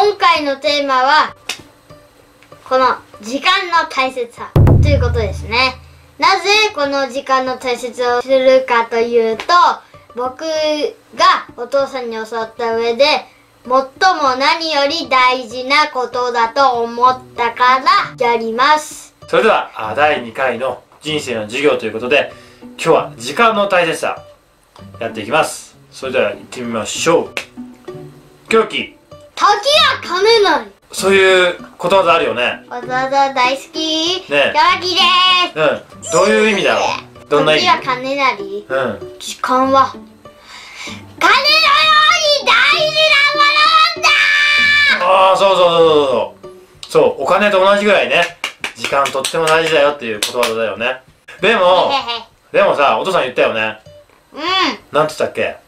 今回のテーマはこの時間の大切さということですね。なぜこの時間の大切さをするかというと、僕がお父さんに教わった上で最も何より大事なことだと思ったからやります。それでは第2回の人生の授業ということで、今日は時間の大切さやっていきます。それでは行ってみましょう。狂気、時は噛めない、そういうことわざあるよね。わざわざ大好きね。狂気です。うん、どういう意味だろう。どんな意味。時は金なり、うん、時間は金のように大事なものだ。ああ、そうそうそうそうそう、お金と同じぐらいね、時間とっても大事だよっていうことわざだよね。でもさ、お父さん言ったよね。うん。なんて言ったっけ。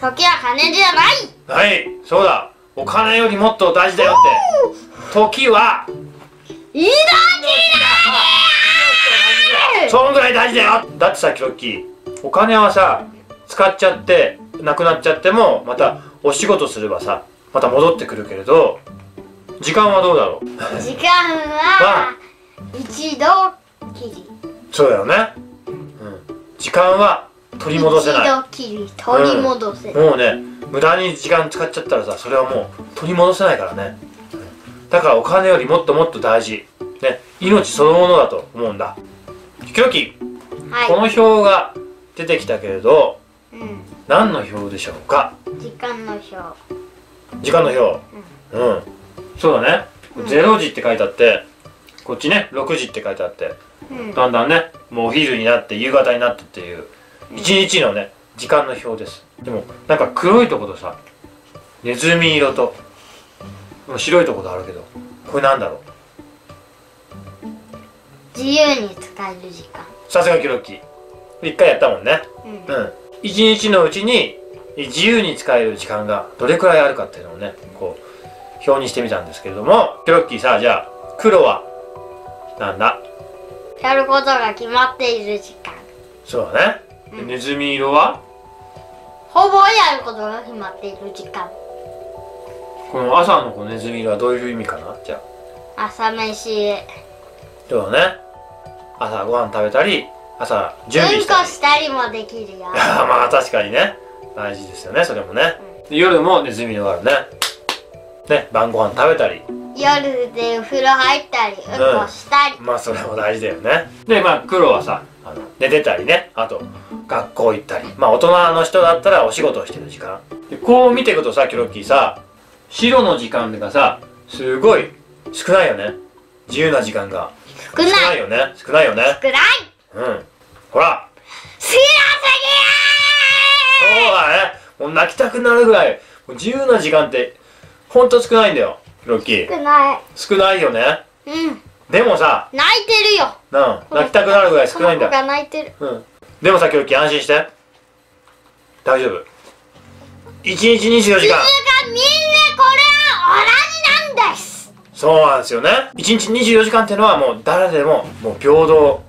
時は金じゃない。はい、そうだ。お金よりもっと大事だよって。時は命だよ。そのぐらい大事だよ。だってさ、キロッキー、お金はさ、使っちゃってなくなっちゃっても、またお仕事すればさ、また戻ってくるけれど、時間はどうだろう。時間は一度きり。そうだよね。時間は取り戻せない。もうね、無駄に時間使っちゃったらさ、それはもう取り戻せないからね。だからお金よりもっともっと大事ね、命そのものだと思うんだ。キロキ、はい、この表が出てきたけれど、うん、何の表でしょうか。時間の表。時間の表。うん、うん、そうだね。0時って書いてあって、こっちね6時って書いてあって、うん、だんだんね、もうお昼になって夕方になったっていう一日のね時間の表です。でもなんか黒いとことさ、ネズミ色と白いとことあるけど、これなんだろう。自由に使える時間。さすがキロッキー、1回やったもんね。うん、うん、1日のうちに自由に使える時間がどれくらいあるかっていうのをね、こう表にしてみたんですけれども、キロッキーさ、じゃあ黒はなんだ。やることが決まっている時間。そうだね。ネズミ色はほぼやることが決まっている時間。この朝のこのネズミ色はどういう意味かな。じゃあ朝飯。そうだね。朝ご飯食べたり、朝準備したり、うんこしたりもできるよ。まあ確かにね、大事ですよね、それもね。うん、夜もネズミ色があるね。ね、晩ご飯食べたり、夜でお風呂入ったり、うんこしたり、まあそれも大事だよね。で、まあ黒はさ、寝てたりね、あと学校行ったり、まあ大人の人だったらお仕事をしてる時間で、こう見ていくとさ、キロッキーさ、白の時間がさ、すごい少ないよね。自由な時間が少ないよね。少ないよね。少ない。うん、ほら少なすぎー。そうだね、もう泣きたくなるぐらい自由な時間ってほんと少ないんだよ、キロッキー。少ないよね。うん、でもさ、泣いてるよ。うん、泣きたくなるぐらい少ないんだ。この子が泣いてる。うん、でもさ、キロッキー、安心して、大丈夫。1日24時間。みんなこれは同じなんです。そうなんですよね。1日24時間ってのはもう誰でももう平等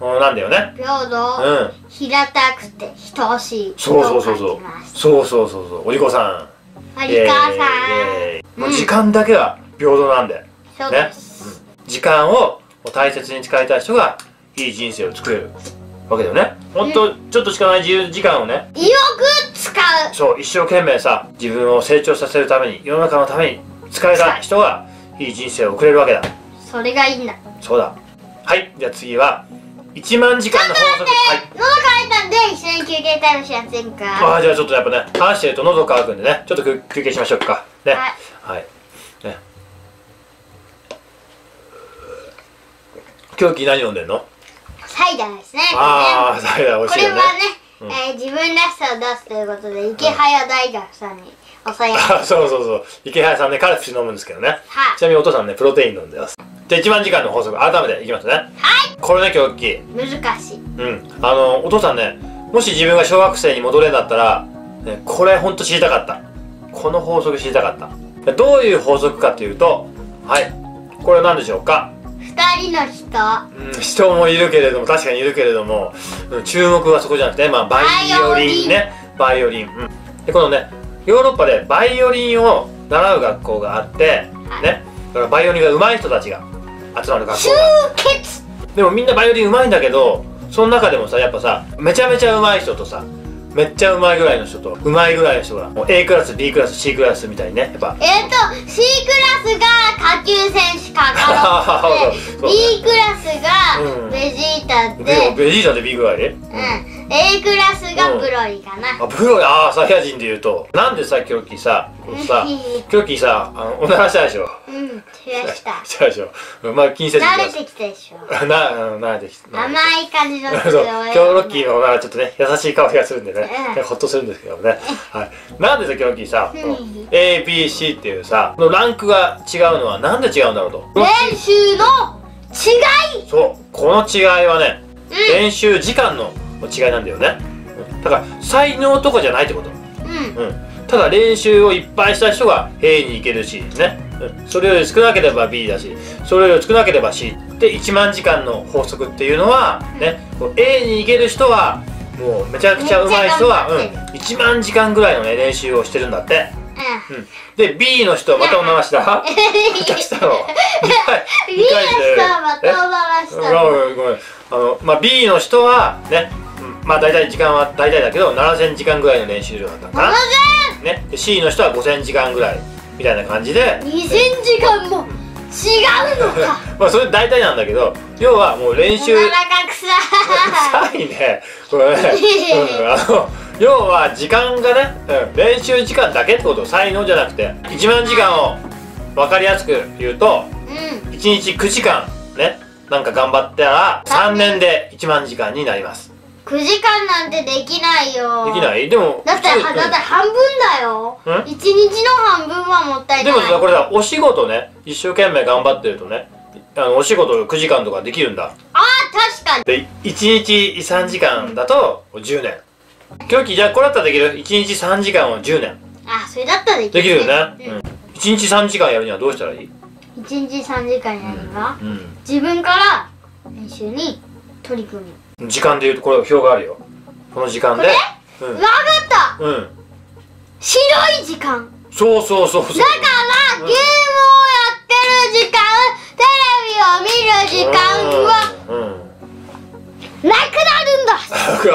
なんだよね。平等、うん、平たくて等しい。そうそうそうそう、お利口さん。もう時間だけは平等なんで、時間を大切に使えた人がいい人生を作れるわけだよね。ほんとちょっとしかない自由時間をね、よく使う。そう、一生懸命さ、自分を成長させるために、世の中のために使えた人がいい人生を送れるわけだ。それがいいんだ。そうだ。はい、じゃあ次は1万時間の法則。喉乾いたんで一緒に休憩タイムしませんか。じゃあちょっとやっぱね、話してると喉乾くんでね、ちょっと休憩しましょうかね。はいね。狂気、何飲んでんの。サイダーですね。ああ、サイダー美味しいよね。これはね、自分らしさを出すということで、池早大学さんにおさや。そうそうそう、池早さんね、カルピス飲むんですけどね。ちなみにお父さんね、プロテイン飲んでます。じゃあ1万時間の法則、改めていきますね。はい、これね、狂気、難しい。うん、お父さんね、もし自分が小学生に戻れんだったら、ね、これほんと知りたかった。この法則知りたかった。どういう法則かというと、はい、これは何でしょうか。2人の人、うん、人もいるけれども、確かにいるけれども、うん、注目はそこじゃなくて、まあ、バイオリンね、バイオリン、うん、でこのね、ヨーロッパでバイオリンを習う学校があってね、だからバイオリンが上手い人たちが集まる学校が。でもみんなバイオリン上手いんだけど、その中でもさ、やっぱさ、めちゃめちゃ上手い人とさ、めっちゃうまいぐらいの人とうまいぐらいの人が、もう A クラス B クラス C クラスみたいにね、やっぱC クラスが下級戦士カカロットでB クラスがベジータで、ベジータで B ぐらいで、うん、 A クラスがブロリかな。あ、ブロリ、ああサイヤ人でいうと。なんでさ、キョキさ、キョキさ、おならしたでしょ。うん、したでしょ。まあ近接慣れてきたでしょ。慣れてきた、甘い感じの。そう、キョロッキーのおならちょっとね、優しい香りがするんでね、ほっとするんですけどね。なんでさ、キョロキーさ、 ABC っていうさ、ランクが違うのはなんで違うんだろうと。練習の違い。そう、この違いはね、練習時間の違いなんだよね。だから才能とかじゃないってこと。ただ練習をいっぱいした人が A に行けるしね、それより少なければ B だし、それより少なければ C で、1万時間の法則っていうのはね、 A に行ける人はもうめちゃくちゃうまい人は1万時間ぐらいのね、練習をしてるんだって。で B の人はまたおならした。またしたの。B の人はまたおならしたの。ごめん。まあ B の人はね、まあ大体時間は大体だけど7000時間ぐらいの練習量だったかな。ね。で C の人は5000時間ぐらいみたいな感じで。2000時間も違うのか。まあそれ大体なんだけど、要はもう練習。おならが臭い。臭いね。これね。要は時間がね、練習時間だけってこと。才能じゃなくて、1万時間を分かりやすく言うと、1日9時間ね、なんか頑張ったら3年で1万時間になります。9時間なんてできないよ。できない。でもだって半分だよ。1日の半分はもったいない。でもさ、これさ、お仕事ね、一生懸命頑張ってるとね、お仕事9時間とかできるんだ。あー、確かに。で1日3時間だと10年。キョキ、じゃあこれだったらできる？ 1 日3時間を10年。あ、それだったらできる。できるよね。1日3時間やるにはどうしたらいい？ 1 日3時間やるには、自分から練習に取り組む。時間でいうと、これ表があるよ。この時間で。これ？わかった！白い時間。そうそうそうそう。だから、ゲームをやってる時間、テレビを見る時間は、なくなるんだ。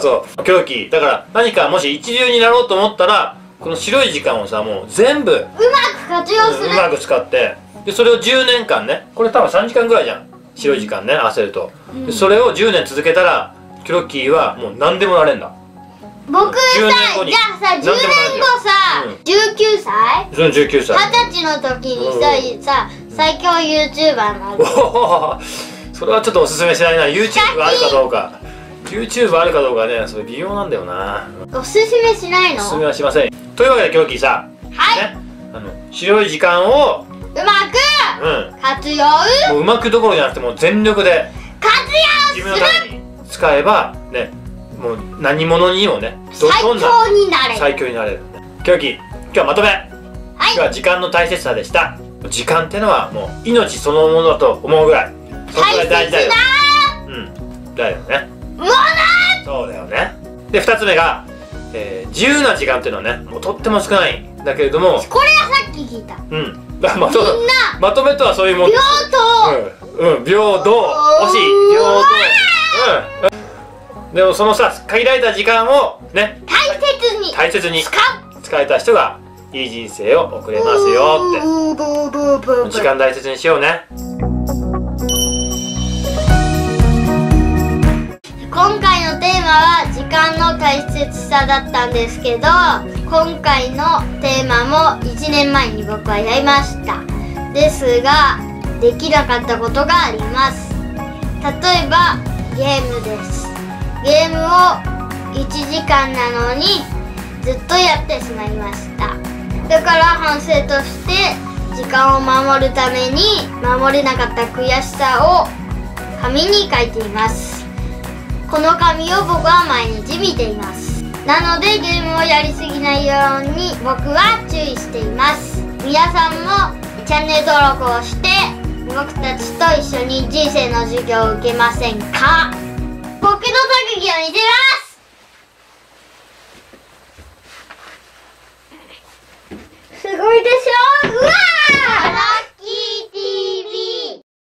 そう、狂気だから、何かもし一流になろうと思ったら、この白い時間をさ、もう全部うまく活用する、うまく使って、でそれを10年間ね、これ多分3時間ぐらいじゃん、白い時間ね、合わせると、それを10年続けたら、狂気はもう何でもなれんだ。僕さ、じゃあさ、10年後さ、19歳、その19歳、20歳の時にさ、最強 YouTuber になる。それはちょっとおすすめしないな。 YouTube があるかどうか、 YouTube あるかどうかね、それ微妙なんだよな。おすすめしないの？おすすめはしません。というわけで、狂気さ、はい、ね、白い時間をうまく活用、もううまくどころじゃなくて、もう全力で活用する。自分のために使えばね、もう何者にもね、最強になれる。最強になれる。狂気、今日はまとめ、はい、今日は時間の大切さでした。時間ってのはもう命そのものだと思うぐらい大事だよ。だよね。そうだよね。で、2つ目が、自由な時間っていうのはね、もうとっても少ないんだけれども、これはさっき聞いた。まとめとはそういうもん。平等。平等。惜しい。平等。でもそのさ、限られた時間をね、大切に使えた人がいい人生を送れますよって。時間大切にしようね。今回のテーマは時間の大切さだったんですけど、今回のテーマも1年前に僕はやりました。ですが、できなかったことがあります。例えばゲームです。ゲームを1時間なのにずっとやってしまいました。だから反省として時間を守るために守れなかった悔しさを紙に書いています。この紙を僕は毎日見ています。なので、ゲームをやりすぎないように僕は注意しています。皆さんもチャンネル登録をして僕たちと一緒に人生の授業を受けませんか？僕の特技を見てます。すごいでしょ。